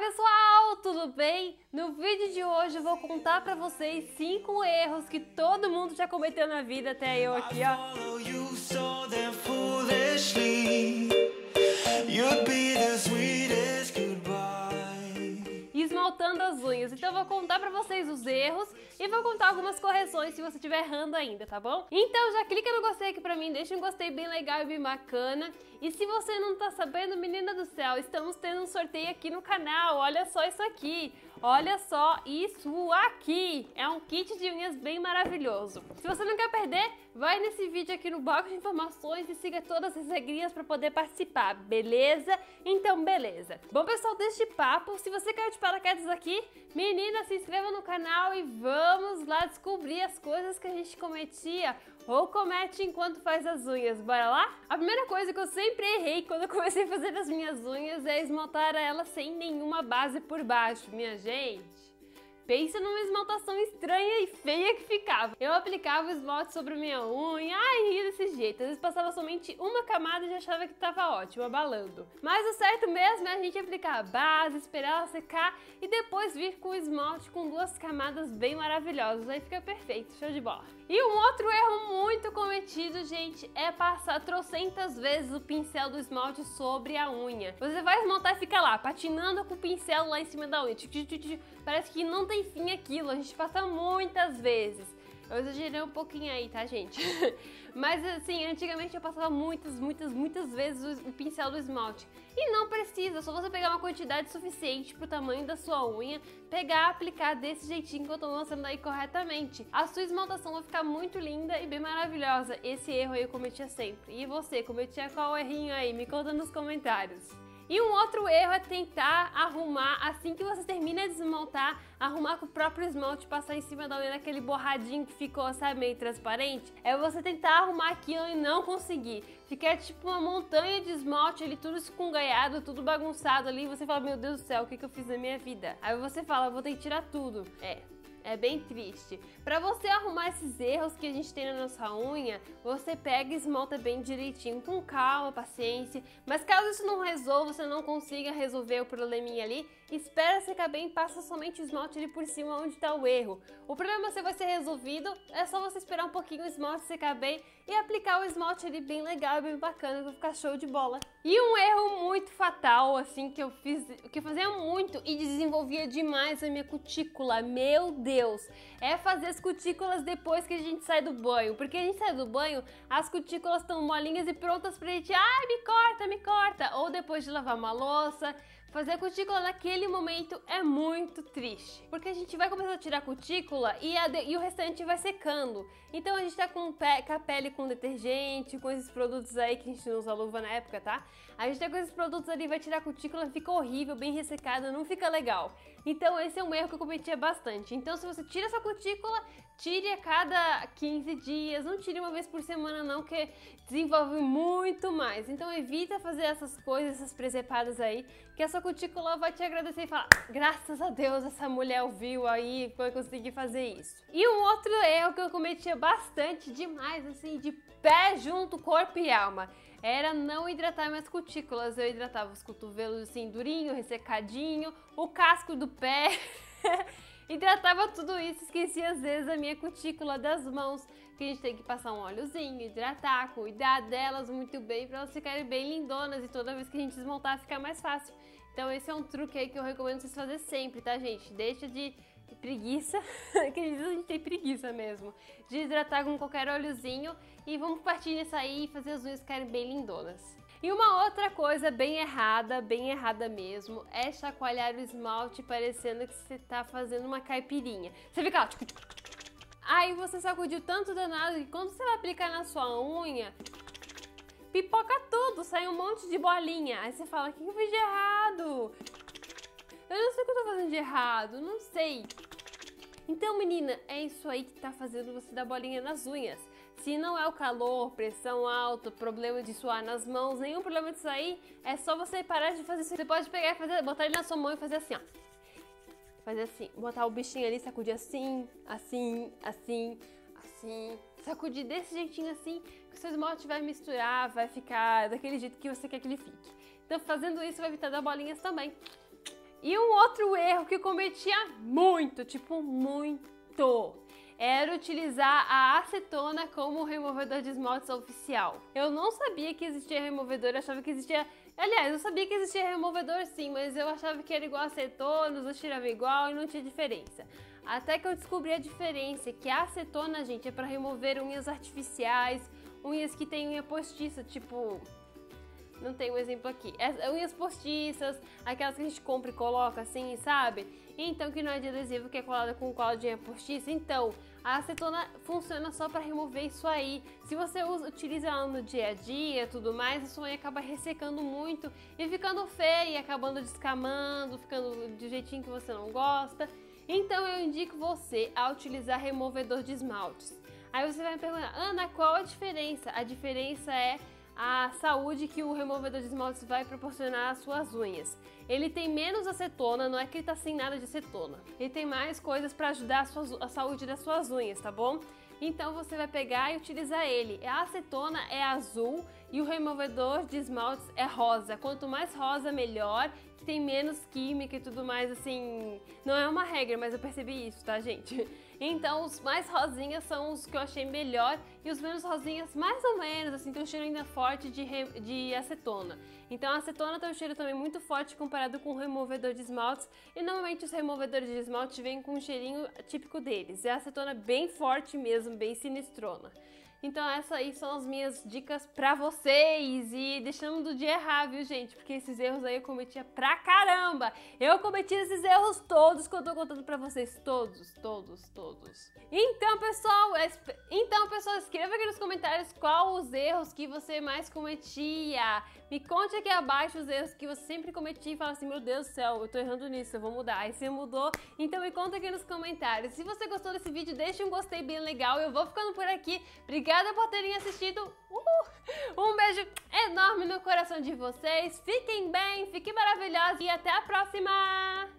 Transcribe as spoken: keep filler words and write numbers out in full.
Oi pessoal, tudo bem? No vídeo de hoje eu vou contar pra vocês cinco erros que todo mundo já cometeu na vida, até eu aqui, ó. Esmaltando as unhas. Então eu vou contar pra vocês os erros e vou contar algumas correções se você estiver errando ainda, tá bom? Então já clica no gostei aqui pra mim, deixa um gostei bem legal e bem bacana. E se você não tá sabendo, menina do céu, estamos tendo um sorteio aqui no canal. Olha só isso aqui, olha só isso aqui. É um kit de unhas bem maravilhoso. Se você não quer perder, vai nesse vídeo aqui no bloco de informações e siga todas as regrinhas pra poder participar, beleza? Então beleza. Bom pessoal, deste papo, se você quer te parar paraquedas aqui, menina, se inscreva no canal e vamos lá descobrir as coisas que a gente cometia ou comete enquanto faz as unhas. Bora lá? A primeira coisa que eu sempre errei quando eu comecei a fazer as minhas unhas é esmaltar ela sem nenhuma base por baixo, minha gente. Pensa numa esmaltação estranha e feia que ficava. Eu aplicava o esmalte sobre minha unha, ai, ria desse jeito. Às vezes passava somente uma camada e já achava que tava ótimo, abalando. Mas o certo mesmo é a gente aplicar a base, esperar ela secar e depois vir com o esmalte com duas camadas bem maravilhosas. Aí fica perfeito, show de bola. E um outro erro muito cometido, gente, é passar trocentas vezes o pincel do esmalte sobre a unha. Você vai esmaltar e fica lá, patinando com o pincel lá em cima da unha. Parece que não tem enfim aquilo, a gente passa muitas vezes. Eu exagerei um pouquinho aí, tá, gente? Mas assim, antigamente eu passava muitas, muitas, muitas vezes o pincel do esmalte. E não precisa, só você pegar uma quantidade suficiente pro tamanho da sua unha, pegar, aplicar desse jeitinho que eu tô mostrando aí corretamente. A sua esmaltação vai ficar muito linda e bem maravilhosa. Esse erro aí eu cometia sempre. E você, cometia qual errinho aí? Me conta nos comentários. E um outro erro é tentar arrumar, assim que você termina de esmaltar, arrumar com o próprio esmalte, passar em cima da unha naquele borradinho que ficou, sabe, meio transparente. É você tentar arrumar aquilo e não conseguir. Fica tipo uma montanha de esmalte ali, tudo escungaiado, tudo bagunçado ali, e você fala, meu Deus do céu, o que, que eu fiz na minha vida? Aí você fala, vou ter que tirar tudo. É... É bem triste. Pra você arrumar esses erros que a gente tem na nossa unha, você pega e esmalta bem direitinho, com calma, paciência. Mas caso isso não resolva, você não consiga resolver o probleminha ali, espera secar bem e passa somente o esmalte ali por cima onde tá o erro. O problema se vai ser resolvido, é só você esperar um pouquinho o esmalte secar bem e aplicar o esmalte ali bem legal, bem bacana, vai ficar show de bola. E um erro muito fatal, assim, que eu fiz, que eu fazia muito e desenvolvia demais a minha cutícula, meu Deus. Deus, é fazer as cutículas depois que a gente sai do banho, porque a gente sai do banho, as cutículas estão molinhas e prontas pra gente, ai, me corta, me corta, ou depois de lavar uma louça. Fazer a cutícula naquele momento é muito triste, porque a gente vai começar a tirar a cutícula e, a de... e o restante vai secando. Então a gente tá com, pe... com a pele com detergente, com esses produtos aí que a gente não usa luva na época, tá? A gente tá com esses produtos ali, vai tirar a cutícula, fica horrível, bem ressecada, não fica legal. Então esse é um erro que eu cometia bastante. Então se você tira essa cutícula, tire a cada quinze dias, não tire uma vez por semana não, que desenvolve muito mais. Então evita fazer essas coisas, essas presepadas aí, que essa A cutícula vai te agradecer e falar, graças a Deus essa mulher ouviu aí, foi conseguir fazer isso. E um outro erro que eu cometia bastante demais, assim, de pé junto, corpo e alma, era não hidratar minhas cutículas. Eu hidratava os cotovelos assim, durinho, ressecadinho, o casco do pé... Hidratava tudo isso, esquecia às vezes a minha cutícula das mãos, que a gente tem que passar um óleozinho, hidratar, cuidar delas muito bem para elas ficarem bem lindonas e toda vez que a gente desmontar fica mais fácil. Então esse é um truque aí que eu recomendo vocês fazerem sempre, tá, gente? Deixa de preguiça, que às vezes a gente tem preguiça mesmo, de hidratar com qualquer óleozinho e vamos partir nisso aí e fazer as unhas ficarem bem lindonas. E uma outra coisa bem errada, bem errada mesmo, é chacoalhar o esmalte parecendo que você tá fazendo uma caipirinha. Você fica lá... Aí você sacudiu tanto danado que quando você vai aplicar na sua unha, pipoca tudo, sai um monte de bolinha. Aí você fala, o que eu fiz de errado? Eu não sei o que eu tô fazendo de errado, não sei. Então, menina, é isso aí que tá fazendo você dar bolinha nas unhas. Se não é o calor, pressão alta, problema de suar nas mãos, nenhum problema disso aí, é só você parar de fazer isso. Você pode pegar e fazer, botar ele na sua mão e fazer assim, ó. Fazer assim, botar o bichinho ali, sacudir assim, assim, assim, assim. Sacudir desse jeitinho assim, que o seu esmalte vai misturar, vai ficar daquele jeito que você quer que ele fique. Então fazendo isso vai evitar dar bolinhas também. E um outro erro que eu cometia muito, tipo muito, era utilizar a acetona como removedor de esmaltes oficial. Eu não sabia que existia removedor, eu achava que existia... Aliás, eu sabia que existia removedor sim, mas eu achava que era igual a acetona, os dois tiravam igual e não tinha diferença. Até que eu descobri a diferença, que a acetona, gente, é pra remover unhas artificiais, unhas que tem unha postiça, tipo... Não tem um exemplo aqui. As unhas postiças, aquelas que a gente compra e coloca assim, sabe? Então, que não é de adesivo, que é colada com cola de unha postiça. Então, a acetona funciona só para remover isso aí. Se você usa, utiliza ela no dia a dia e tudo mais, a sua unha acaba ressecando muito e ficando feia, e acabando descamando, ficando do jeitinho que você não gosta. Então, eu indico você a utilizar removedor de esmaltes. Aí você vai me perguntar, Ana, qual a diferença? A diferença é... a saúde que o removedor de esmaltes vai proporcionar às suas unhas. Ele tem menos acetona, não é que ele tá sem nada de acetona. Ele tem mais coisas para ajudar a, suas, a saúde das suas unhas, tá bom? Então você vai pegar e utilizar ele. A acetona é azul e o removedor de esmaltes é rosa. Quanto mais rosa, melhor, que tem menos química e tudo mais, assim... Não é uma regra, mas eu percebi isso, tá, gente? Então, os mais rosinhas são os que eu achei melhor e os menos rosinhas, mais ou menos, assim, tem um cheiro ainda forte de, re... de acetona. Então, a acetona tem um cheiro também muito forte comparado com o removedor de esmaltes e, normalmente, os removedores de esmalte vêm com um cheirinho típico deles. É a acetona bem forte mesmo, bem sinistrona. Então, essas aí são as minhas dicas pra vocês e deixando de errar, viu, gente? Porque esses erros aí eu cometia pra caramba! Eu cometi esses erros todos que eu tô contando pra vocês, todos, todos, todos. Então, pessoal, então, pessoal, escreva aqui nos comentários qual os erros que você mais cometia. Me conte aqui abaixo os erros que você sempre cometia e fala assim, meu Deus do céu, eu tô errando nisso, eu vou mudar. Aí você mudou, então me conta aqui nos comentários. Se você gostou desse vídeo, deixa um gostei bem legal, eu vou ficando por aqui. Obrigada! Obrigada por terem assistido, uh, um beijo enorme no coração de vocês, fiquem bem, fiquem maravilhosos e até a próxima!